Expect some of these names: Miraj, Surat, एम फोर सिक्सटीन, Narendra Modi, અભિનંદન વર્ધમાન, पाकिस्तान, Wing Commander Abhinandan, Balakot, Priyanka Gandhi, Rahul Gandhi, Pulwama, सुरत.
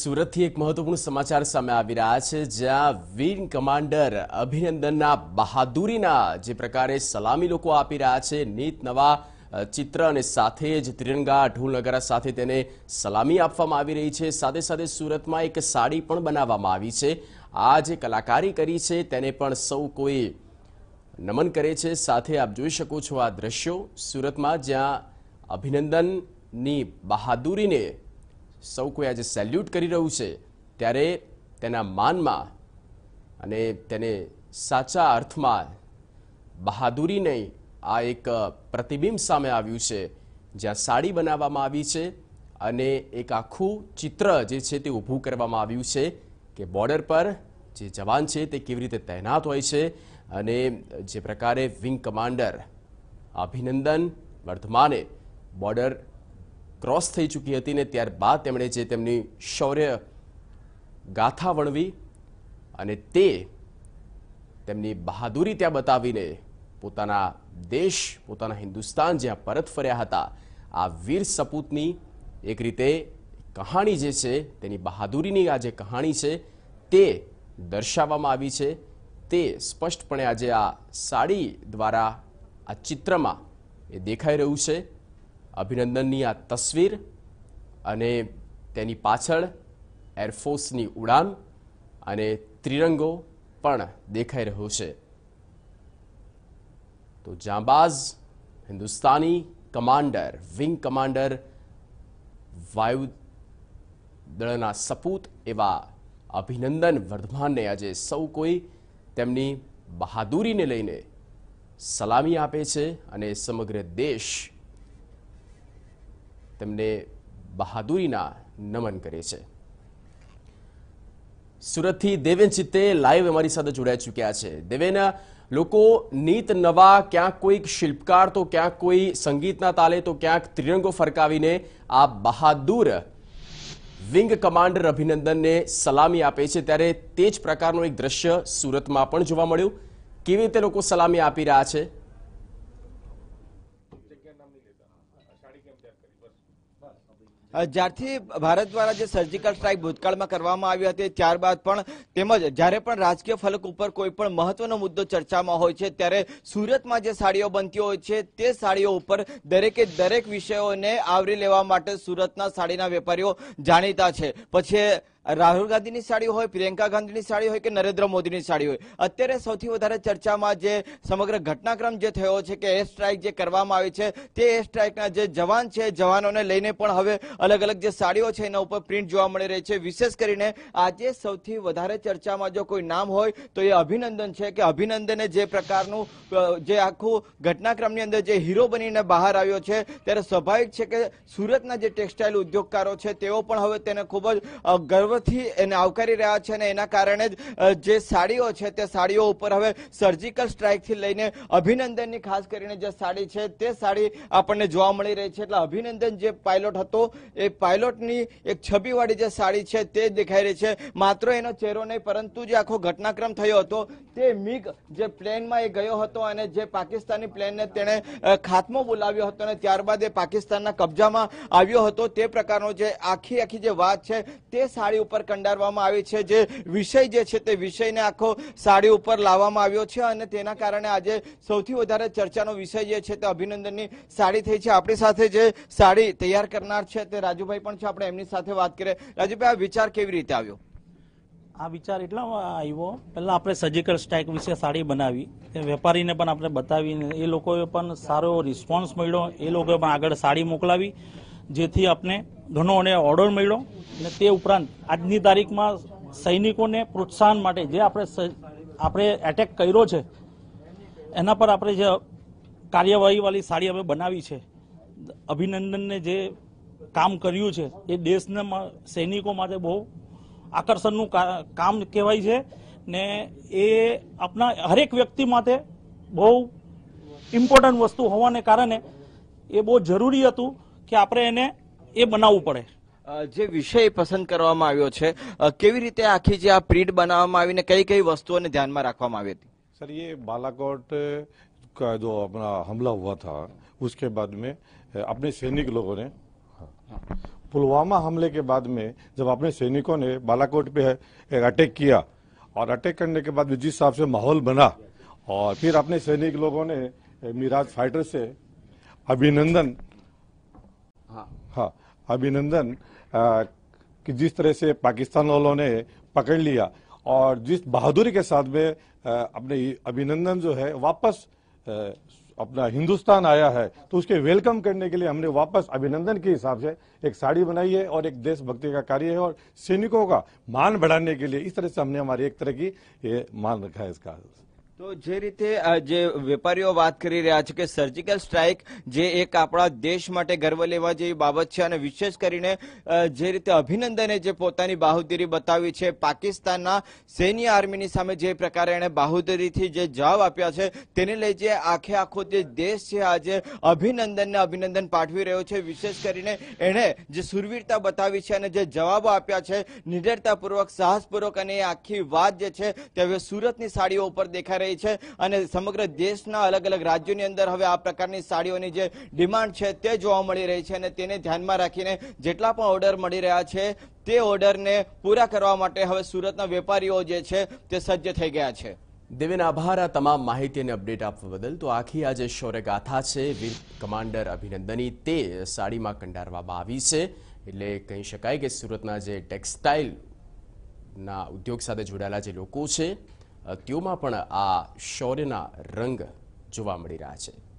સુરતથી એક મહત્વપૂર્ણ સમાચાર સામે આવી રહ્યા છે, જ્યાં વિંગ કમાન્ડર અભિનંદનના બહાદુરીના જે પ્રકારે સલામી લોકો આપી રહ્યા છે, નીત નવા चित्र और साथ ज तिरंगा ढोल नगारा साथ सलामी आपवामां आवी रही है। साथ साथ सूरत में एक साड़ी पण बनावामां आवी है। आज कलाकारी करी है तेने पण सौ कोई नमन करे है। साथ आप जोई शको छो आ दृश्यों सूरत में, ज्यां अभिनंदननी बहादुरी ने सौ कोई आज सेल्यूट करी रह्युं छे, त्यारे तेना मानमां अने तेने साचा अर्थमां बहादुरी ने आ एक प्रतिबिंब सामे आव्युं छे, ज्यां साड़ी बनाववामां आवी छे अने एक आखू चित्र जे छे ते ऊभुं करवामां आव्युं छे के बॉर्डर पर जे जवान छे ते केवी रीते तैनात होय छे अने जे प्रकारे विंग कमांडर अभिनंदन वर्धमाने बॉर्डर क्रॉस थई चूकी हती ने त्यारबाद तेमणे जे तेमनी शौर्य गाथा वर्णवी अने ते तेमनी बहादुरी त्यां बतावीने पोताना देश पोताना हिंदुस्तान ज्यां परत फर्या हता। आ वीर सपूतनी एक रीते कहाणी जे छे, तेनी बहादुरीनी आ जे कहाणी छे ते दर्शाववामां आवी छे, ते स्पष्टपणे आजे आ साड़ी द्वारा आ चित्रमां ए देखाई रह्युं छे। अभिनंदननी आ तस्वीर अने तेनी पाछळ एरफोर्सनी उड़ान अने त्रिरंगो पण देखाई रह्यो छे। तो जांबाज हिंदुस्तानी कमांडर विंग कमांडर वायुदलना सपूत एवा अभिनंदन वर्धमान ने आज सौ कोई तेमनी बहादुरी ने लईने सलामी आपे छे अने समग्र देश तेमने बहादुरीना नमन करे छे। सूरतथी देवेन चित्ते लाइव अमारी साथे जोड़ाई चूक्या छे। देवेन, लोको नीत नवा क्या कोई शिल्पकार तो क्या कोई संगीतना ताले तो क्या त्रिरंगो फरकावीने आ बहादुर विंग कमांडर अभिनंदन ने सलामी आपे छे, त्यारे तेज प्रकारनो एक दृश्य सूरत में पण जोवा मळ्युं। केवी रीते लोको सलामी आपी रह्या छे? ज्यारथी भारत द्वारा जो सर्जिकल स्ट्राइक भूतकाल में करवामां आवी हती त्यारबाद पण तेमज ज्यारे पण राजकीय फलक उपर कोई पण महत्वनो मुद्दो चर्चा में होय छे त्यारे सूरत में जे साड़ीओ बनती होय छे ते साड़ीओ उपर दरेके दरेक विषयोने आवरी लेवा माटे सूरतना साड़ीना वेपारीओ जाणीता छे। पछी राहुल गांधी की साड़ी हो, प्रियंका गांधी की साड़ी हो कि नरेन्द्र मोदी की साड़ी हो, अत्यारे सौथी वधारे चर्चा में जे समग्र घटनाक्रम जो थयो छे के एयर स्ट्राइक जो करवामां आवी छे ते एयर स्ट्राइकना जे जवान छे जवानोने लईने पण हवे अलग अलग जो साड़ीओ छे एना उपर प्रिंट जोवा मळी रही छे। विशेष करीने आजे सौथी वधारे चर्चा में जो कोई नाम होय तो ये अभिनंदन छे कि अभिनंदने जे प्रकारनुं जे आखुं घटनाक्रमनी अंदर जे हीरो बनीने बहार आव्यो छे त्यारे स्वाभाविक छे के सूरतना जे टेक्सटाइल उद्योगकारो छे तेओ पण हवे तेने खूब ज गर्व आवकारी रहा है ने एना कारणे जे साड़ीओ छे ते साड़ीओ उपर हवे सर्जिकल स्ट्राइक थी लईने अभिनंदन नी खास करीने जे साड़ी छे ते साड़ी आपणे जोवा मळी रही छे। एटले अभिनंदन जे पायलट हतो ए पायलटनी एक छबीवाळी जे साड़ी छे ते देखाई रही छे। मात्र एनो चेहरो नहीं परंतु जे आखो घटनाक्रम थयो हतो ते मिग जे प्लेन में गयो हतो अने जे पाकिस्तानी प्लेन ने तेणे खात्मो बोलाव्यो हतो अने त्यारबाद ए पाकिस्तानना कब्जामां आव्यो हतो ते प्रकारनो जे आखी आखी जे वात छे ते साड़ी उपर कंडारवामां आवी छे। जे विषय जे छे ते विषयने आखो साड़ी उपर लाववामां आव्यो छे अने तेना कारणे आजे सौथी वधारे चर्चानो विषय जे छे ते अभिनंदननी साड़ी थई छे। आपणी साथे जे साड़ी तैयार करनार छे ते राजूभाई पण छे, आपणे एमनी साथे वात करीए। राजूभाई, आ विचार केवी रीते आव्यो? आ विचार एटला आव्यो, पहेला आपणे सर्जिकल स्ट्राइक विषे साड़ी बनावी, वेपारीने पण आपणे बतावीने ए लोकोए पण सारो रिस्पोन्स मळ्यो, ए लोकोए पण आगळ साड़ी मोकलावी जेथी आपने घणो अने ऑर्डर मळ्यो ने ते उपरांत आजनी तारीख में सैनिकोने प्रोत्साहन माटे जे आपणे एटेक कर्यो छे एना पर आपणे जे कार्यवाही वाली साड़ी आपणे बनावी छे। अभिनंदनने जे काम कर्युं छे ए देशना सैनिको माटे बहु आकर्षणनुं काम कहेवाय छे ने ए आपणा हरेक व्यक्ति माटे बहु इम्पोर्टंट वस्तु होवाने कारणे ए बहु जरूरी हतुं कि आपणे एने ए बनाववुं पड़े। जे विषय पसंद करवामां आव्यो छे केवी रीते आखी जे आ प्रिंट बनाववामां आवीने कई कई वस्तुओने ध्यानमां राखवामां आवी हती? सर, ये बालाकोट का जो अपना हमला हुआ था उसके बाद में अपने सैनिक लोगों ने पुलवामा हमले के बाद में जब अपने सैनिकों ने बालाकोट पे एक अटैक किया और अटैक करने के बाद विजीत साहब से माहौल बना और फिर अपने सैनिक लोगों ने मिराज फाइटर से अभिनंदन अभिनंदन कि जिस तरह से पाकिस्तान वालों ने पकड़ लिया और जिस बहादुरी के साथ में अपने अभिनंदन जो है वापस अपना हिंदुस्तान आया है तो उसके वेलकम करने के लिए हमने वापस अभिनंदन के हिसाब से एक साड़ी बनाई है और एक देशभक्ति का कार्य है और सैनिकों का मान बढ़ाने के लिए इस तरह से हमने हमारी एक तरह की ये मान रखा है इसका। तो जे रीते जे વેપારીઓ વાત કરી રહ્યા છે કે સર્જિકલ સ્ટ્રાઇક જે એક આપણા દેશ માટે ગર્વ લેવા જેવી બાબત છે અને વિશેષ કરીને જે રીતે અભિનંદને જે પોતાની બહાદુરી બતાવી છે પાકિસ્તાનના સૈન્ય આર્મીની સામે જે પ્રકારે એણે બહાદુરીથી જે જવાબ આપ્યા છે તેને લઈ જે આખે આખો જે દેશ છે આજે અભિનંદનને અભિનંદન પાઠવી રહ્યો છે। વિશેષ કરીને એણે જે સુરવીરતા બતાવી છે અને જે જવાબો આપ્યા છે નિડરતાપૂર્વક સાહસપૂર્વક અને આખી વાત જે છે તે હવે સુરતની સાડીઓ ઉપર દેખાઈ समग्र देश अलग अलग राज्यों की अंदर हवे आ प्रकारनी साड़ीओनी जे डिमांड छे ते जोवा मळी रही छे अने तेने ध्यानमां राखीने जेटला पण ऑर्डर मळी रह्या छे ते ऑर्डर ने पूरा करवा माटे हवे सूरतना वेपारीओ जे छे ते सज्ज थई गया छे। देवेन आभार आ तमाम माहिती अने अपडेट आपवा बदल। तो आखी आ जे शौर्यगाथा छे वीर कमांडर अभिनंदनी ते साडीमां कंडारवामां आवी छे एटले कही शकाय के सूरतना जे टेक्सटाइल ना उद्योग साथे जोडायेला जे लोको छे त्यों में आ शौर्यना रंग जोवा मळी रह्या छे।